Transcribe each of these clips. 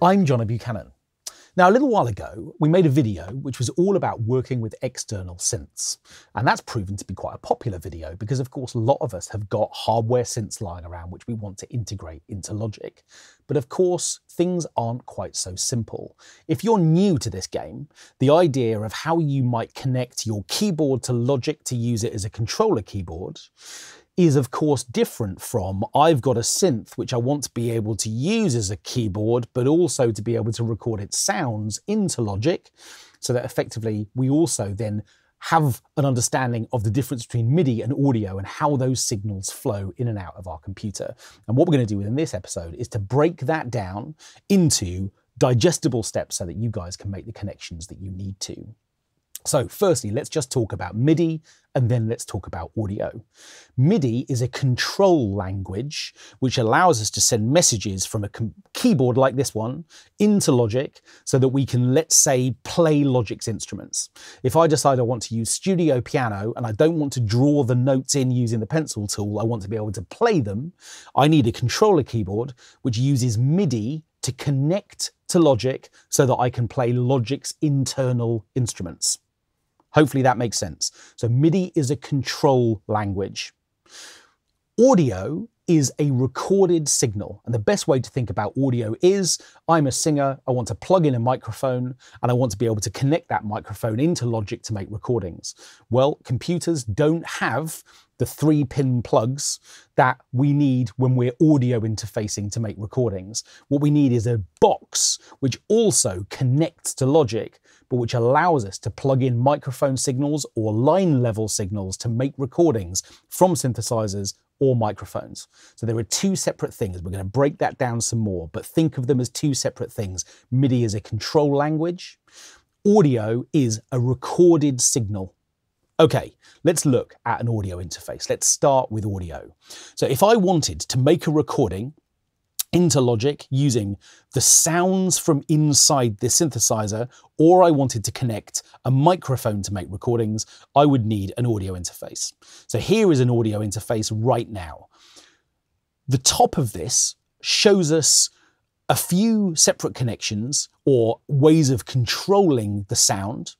I'm Jono Buchanan. Now, a little while ago, we made a video which was all about working with external synths. And that's proven to be quite a popular video because, of course, a lot of us have got hardware synths lying around which we want to integrate into Logic. But of course, things aren't quite so simple. If you're new to this game, the idea of how you might connect your keyboard to Logic to use it as a controller keyboard is of course different from, I've got a synth which I want to be able to use as a keyboard, but also to be able to record its sounds into Logic, so that effectively we also then have an understanding of the difference between MIDI and audio and how those signals flow in and out of our computer. And what we're going to do in this episode is to break that down into digestible steps so that you guys can make the connections that you need to. So firstly, let's just talk about MIDI, and then let's talk about audio. MIDI is a control language which allows us to send messages from a keyboard like this one into Logic so that we can, let's say, play Logic's instruments. If I decide I want to use Studio Piano and I don't want to draw the notes in using the pencil tool, I want to be able to play them, I need a controller keyboard which uses MIDI to connect to Logic so that I can play Logic's internal instruments. Hopefully that makes sense. So MIDI is a control language. Audio is a recorded signal. And the best way to think about audio is, I'm a singer, I want to plug in a microphone, and I want to be able to connect that microphone into Logic to make recordings. Well, computers don't have the 3-pin plugs that we need when we're audio interfacing to make recordings. What we need is a box which also connects to Logic, but which allows us to plug in microphone signals or line level signals to make recordings from synthesizers or microphones. So there are two separate things. We're going to break that down some more, but think of them as two separate things. MIDI is a control language. Audio is a recorded signal. Okay, let's look at an audio interface. Let's start with audio. So if I wanted to make a recording into Logic using the sounds from inside the synthesizer, or I wanted to connect a microphone to make recordings, I would need an audio interface. So here is an audio interface right now. The top of this shows us a few separate connections or ways of controlling the sound,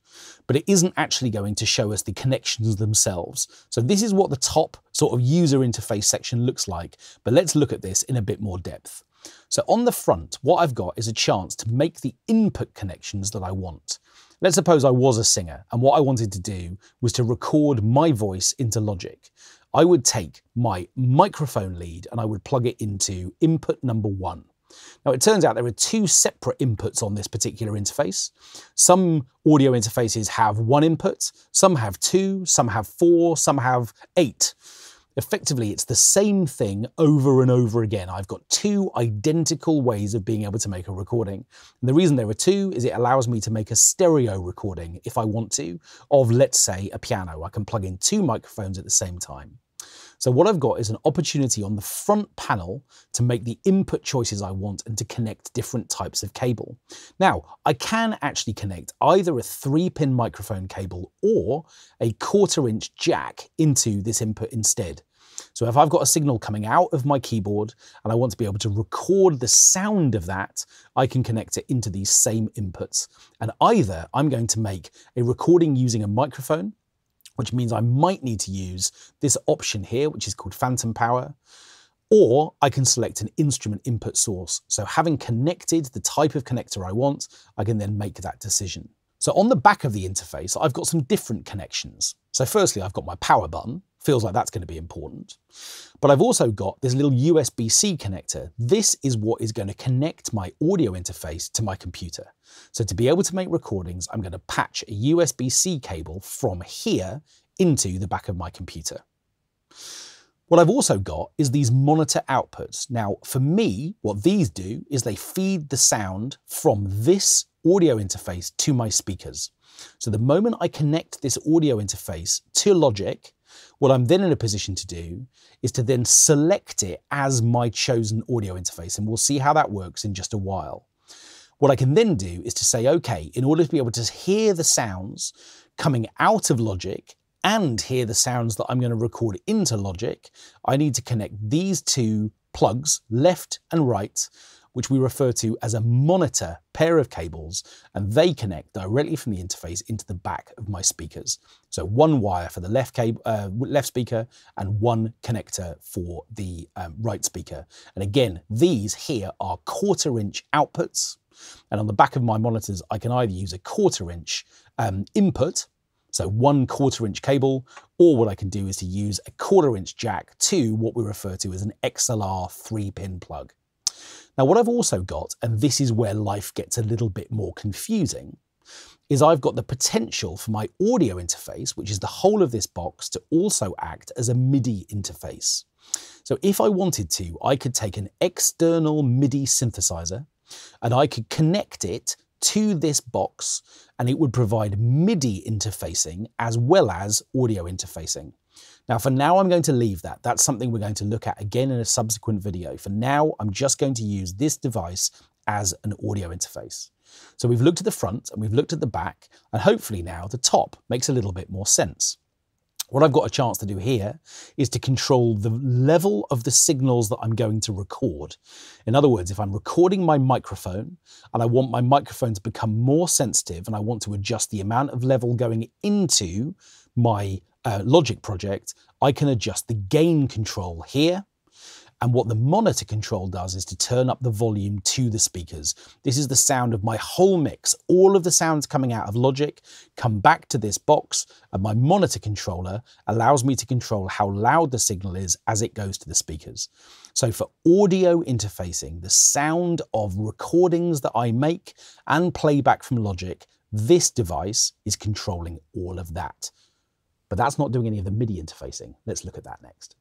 but it isn't actually going to show us the connections themselves. So this is what the top sort of user interface section looks like, but let's look at this in a bit more depth. So on the front, what I've got is a chance to make the input connections that I want. Let's suppose I was a singer and what I wanted to do was to record my voice into Logic. I would take my microphone lead and I would plug it into input number 1. Now, it turns out there are two separate inputs on this particular interface. Some audio interfaces have one input, some have 2, some have 4, some have 8. Effectively, it's the same thing over and over again. I've got two identical ways of being able to make a recording. And the reason there are two is it allows me to make a stereo recording, if I want to, of, let's say, a piano. I can plug in 2 microphones at the same time. So what I've got is an opportunity on the front panel to make the input choices I want and to connect different types of cable. Now, I can actually connect either a 3-pin microphone cable or a 1/4-inch jack into this input instead. So if I've got a signal coming out of my keyboard and I want to be able to record the sound of that, I can connect it into these same inputs. And either I'm going to make a recording using a microphone, which means I might need to use this option here, which is called phantom power, or I can select an instrument input source. So having connected the type of connector I want, I can then make that decision. So on the back of the interface, I've got some different connections. So firstly, I've got my power button. Feels like that's going to be important. But I've also got this little USB-C connector. This is what is going to connect my audio interface to my computer. So to be able to make recordings, I'm going to patch a USB-C cable from here into the back of my computer. What I've also got is these monitor outputs. Now, for me, what these do is they feed the sound from this audio interface to my speakers. So the moment I connect this audio interface to Logic, what I'm then in a position to do is to then select it as my chosen audio interface, and we'll see how that works in just a while. What I can then do is to say, okay, in order to be able to hear the sounds coming out of Logic and hear the sounds that I'm going to record into Logic, I need to connect these two plugs, left and right, which we refer to as a monitor pair of cables, and they connect directly from the interface into the back of my speakers. So one wire for the left speaker and one connector for the right speaker. And again, these here are 1/4-inch outputs. And on the back of my monitors, I can either use a 1/4-inch input, so one 1/4-inch cable, or what I can do is to use a 1/4-inch jack to what we refer to as an XLR 3-pin plug. Now, what I've also got, and this is where life gets a little bit more confusing, is I've got the potential for my audio interface, which is the whole of this box, to also act as a MIDI interface. So if I wanted to, I could take an external MIDI synthesizer and I could connect it to this box, and it would provide MIDI interfacing as well as audio interfacing. Now, for now, I'm going to leave that. That's something we're going to look at again in a subsequent video. For now, I'm just going to use this device as an audio interface. So we've looked at the front and we've looked at the back, and hopefully now the top makes a little bit more sense. What I've got a chance to do here is to control the level of the signals that I'm going to record. In other words, if I'm recording my microphone and I want my microphone to become more sensitive and I want to adjust the amount of level going into my Logic project, I can adjust the gain control here. And what the monitor control does is to turn up the volume to the speakers. This is the sound of my whole mix. All of the sounds coming out of Logic come back to this box, and my monitor controller allows me to control how loud the signal is as it goes to the speakers. So for audio interfacing, the sound of recordings that I make and playback from Logic, this device is controlling all of that. But that's not doing any of the MIDI interfacing. Let's look at that next.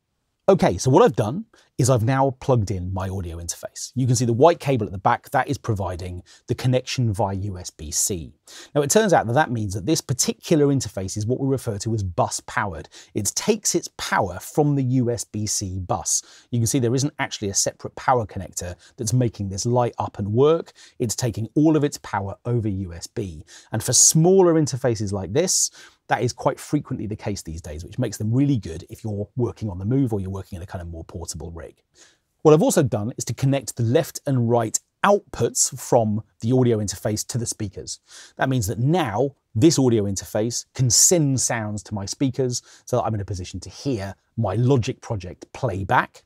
Okay, so what I've done is I've now plugged in my audio interface. You can see the white cable at the back, that is providing the connection via USB-C. Now, it turns out that that means that this particular interface is what we refer to as bus powered. It takes its power from the USB-C bus. You can see there isn't actually a separate power connector that's making this light up and work. It's taking all of its power over USB. And for smaller interfaces like this, that is quite frequently the case these days, which makes them really good if you're working on the move or you're working in a kind of more portable rig. What I've also done is to connect the left and right outputs from the audio interface to the speakers. That means that now this audio interface can send sounds to my speakers so that I'm in a position to hear my Logic project playback.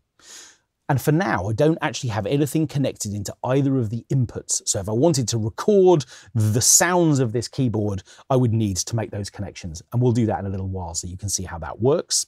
And for now, I don't actually have anything connected into either of the inputs. So if I wanted to record the sounds of this keyboard, I would need to make those connections. And we'll do that in a little while so you can see how that works.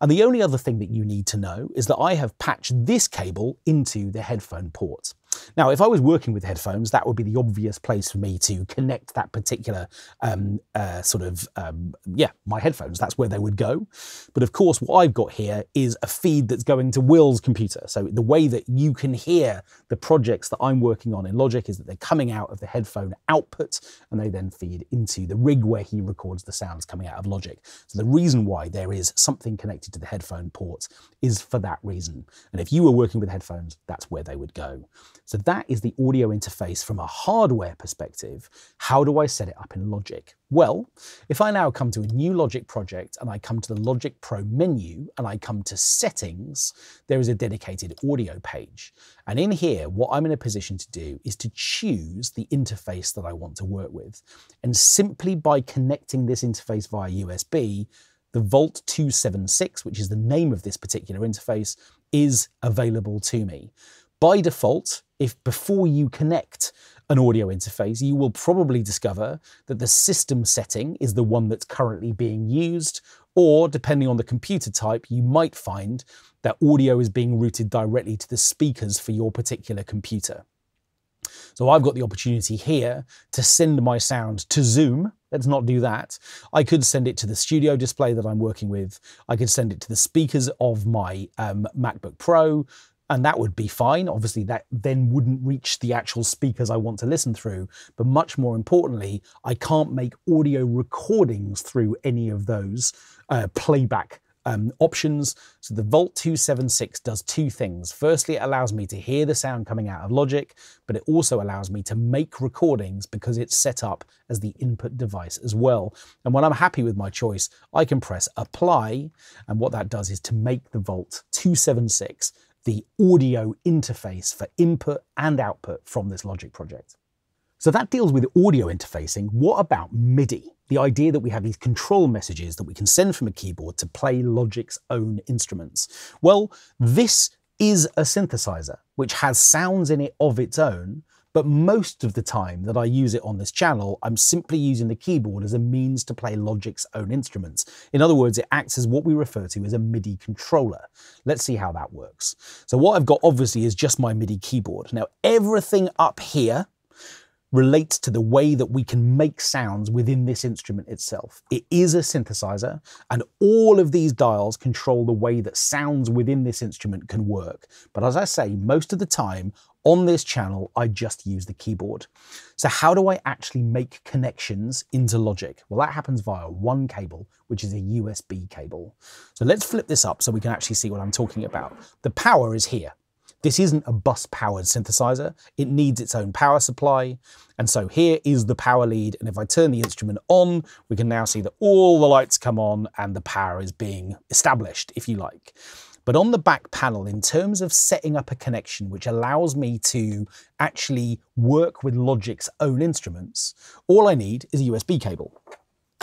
And the only other thing that you need to know is that I have patched this cable into the headphone port. Now, if I was working with headphones, that would be the obvious place for me to connect that particular my headphones. That's where they would go. But of course, what I've got here is a feed that's going to Will's computer. So the way that you can hear the projects that I'm working on in Logic is that they're coming out of the headphone output, and they then feed into the rig where he records the sounds coming out of Logic. So the reason why there is something connected to the headphone port is for that reason. And if you were working with headphones, that's where they would go. So that is the audio interface from a hardware perspective. How do I set it up in Logic? Well, if I now come to a new Logic project and I come to the Logic Pro menu and I come to Settings, there is a dedicated audio page. And in here, what I'm in a position to do is to choose the interface that I want to work with. And simply by connecting this interface via USB, the Volt 276, which is the name of this particular interface, is available to me. By default, if before you connect an audio interface, you will probably discover that the system setting is the one that's currently being used, or depending on the computer type, you might find that audio is being routed directly to the speakers for your particular computer. So I've got the opportunity here to send my sound to Zoom. Let's not do that. I could send it to the studio display that I'm working with. I could send it to the speakers of my MacBook Pro. And that would be fine. Obviously, that then wouldn't reach the actual speakers I want to listen through. But much more importantly, I can't make audio recordings through any of those playback options. So the Volt 276 does two things. Firstly, it allows me to hear the sound coming out of Logic, but it also allows me to make recordings because it's set up as the input device as well. And when I'm happy with my choice, I can press Apply. And what that does is to make the Volt 276 the audio interface for input and output from this Logic project. So that deals with audio interfacing. What about MIDI? The idea that we have these control messages that we can send from a keyboard to play Logic's own instruments. Well, this is a synthesizer, which has sounds in it of its own, but most of the time that I use it on this channel, I'm simply using the keyboard as a means to play Logic's own instruments. In other words, it acts as what we refer to as a MIDI controller. Let's see how that works. So what I've got obviously is just my MIDI keyboard. Now, everything up here relates to the way that we can make sounds within this instrument itself. It is a synthesizer, and all of these dials control the way that sounds within this instrument can work. But as I say, most of the time on this channel, I just use the keyboard. So how do I actually make connections into Logic? Well, that happens via one cable, which is a USB cable. So let's flip this up so we can actually see what I'm talking about. The power is here. This isn't a bus-powered synthesizer. It needs its own power supply. And so here is the power lead. And if I turn the instrument on, we can now see that all the lights come on and the power is being established, if you like. But on the back panel, in terms of setting up a connection which allows me to actually work with Logic's own instruments, all I need is a USB cable.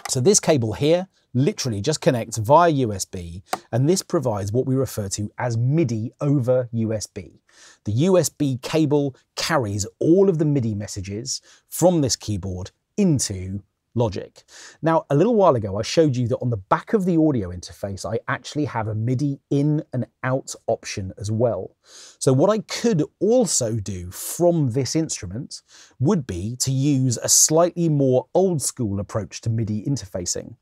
So this cable here literally just connects via USB, and this provides what we refer to as MIDI over USB. The USB cable carries all of the MIDI messages from this keyboard into Logic. Now, a little while ago, I showed you that on the back of the audio interface, I actually have a MIDI in and out option as well. So what I could also do from this instrument would be to use a slightly more old school approach to MIDI interfacing.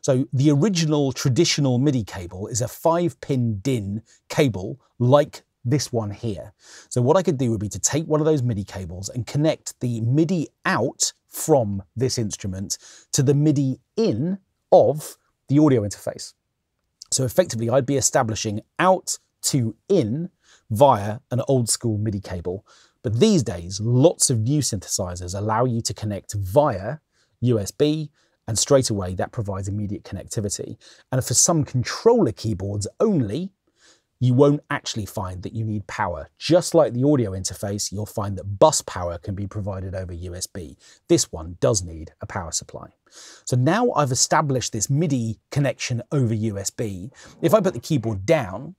So the original traditional MIDI cable is a 5-pin DIN cable like this one here. So what I could do would be to take one of those MIDI cables and connect the MIDI out from this instrument to the MIDI in of the audio interface. So effectively, I'd be establishing out to in via an old school MIDI cable. But these days, lots of new synthesizers allow you to connect via USB, and straight away that provides immediate connectivity. And for some controller keyboards only, you won't actually find that you need power. Just like the audio interface, you'll find that bus power can be provided over USB. This one does need a power supply. So now I've established this MIDI connection over USB. If I put the keyboard down,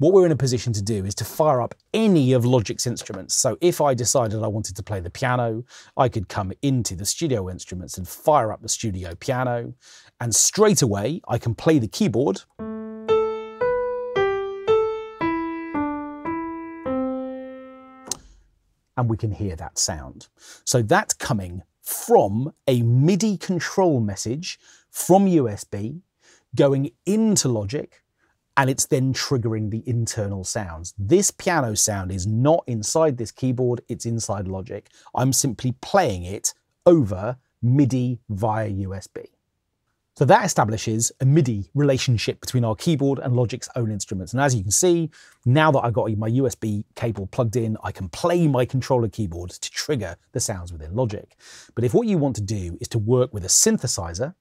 what we're in a position to do is to fire up any of Logic's instruments. So if I decided I wanted to play the piano, I could come into the studio instruments and fire up the studio piano. And straight away, I can play the keyboard. And we can hear that sound. So that's coming from a MIDI control message from USB going into Logic, and it's then triggering the internal sounds. This piano sound is not inside this keyboard, it's inside Logic. I'm simply playing it over MIDI via USB. So that establishes a MIDI relationship between our keyboard and Logic's own instruments. And as you can see, now that I've got my USB cable plugged in, I can play my controller keyboard to trigger the sounds within Logic. But if what you want to do is to work with a synthesizer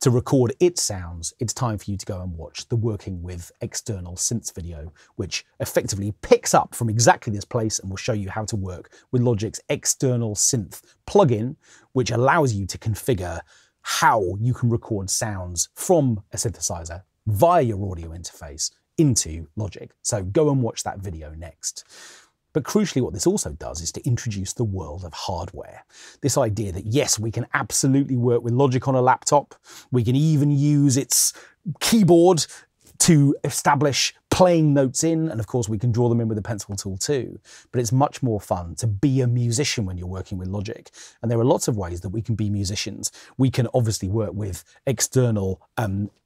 to record its sounds, it's time for you to go and watch the Working with External Synths video, which effectively picks up from exactly this place and will show you how to work with Logic's external synth plugin, which allows you to configure how you can record sounds from a synthesizer via your audio interface into Logic. So go and watch that video next. But crucially, what this also does is to introduce the world of hardware. This idea that yes, we can absolutely work with Logic on a laptop. We can even use its keyboard to establish playing notes in, and of course we can draw them in with a pencil tool too. But it's much more fun to be a musician when you're working with Logic. And there are lots of ways that we can be musicians. We can obviously work with external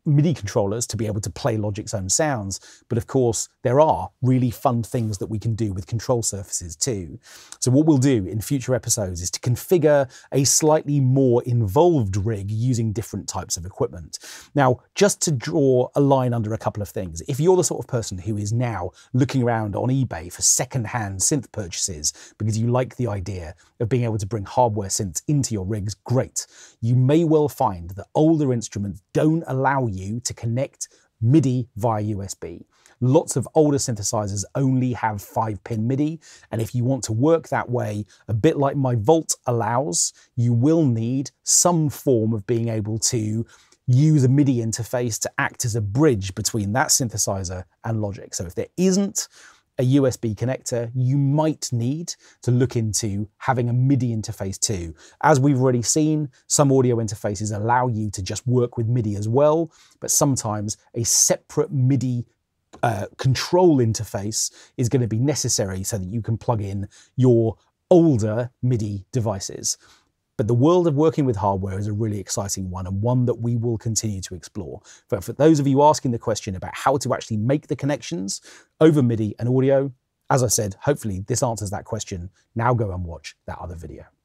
MIDI controllers to be able to play Logic's own sounds. But of course, there are really fun things that we can do with control surfaces too. So what we'll do in future episodes is to configure a slightly more involved rig using different types of equipment. Now, just to draw a line under a couple of things, if you're the sort of person person who is now looking around on eBay for second-hand synth purchases because you like the idea of being able to bring hardware synths into your rigs, great. You may well find that older instruments don't allow you to connect MIDI via USB. Lots of older synthesizers only have 5-pin MIDI, and if you want to work that way, a bit like my Volt allows, you will need some form of being able to use a MIDI interface to act as a bridge between that synthesizer and Logic. So if there isn't a USB connector, you might need to look into having a MIDI interface too. As we've already seen, some audio interfaces allow you to just work with MIDI as well, but sometimes a separate MIDI control interface is going to be necessary so that you can plug in your older MIDI devices. But the world of working with hardware is a really exciting one, and one that we will continue to explore. But for those of you asking the question about how to actually make the connections over MIDI and audio, as I said, hopefully this answers that question. Now go and watch that other video.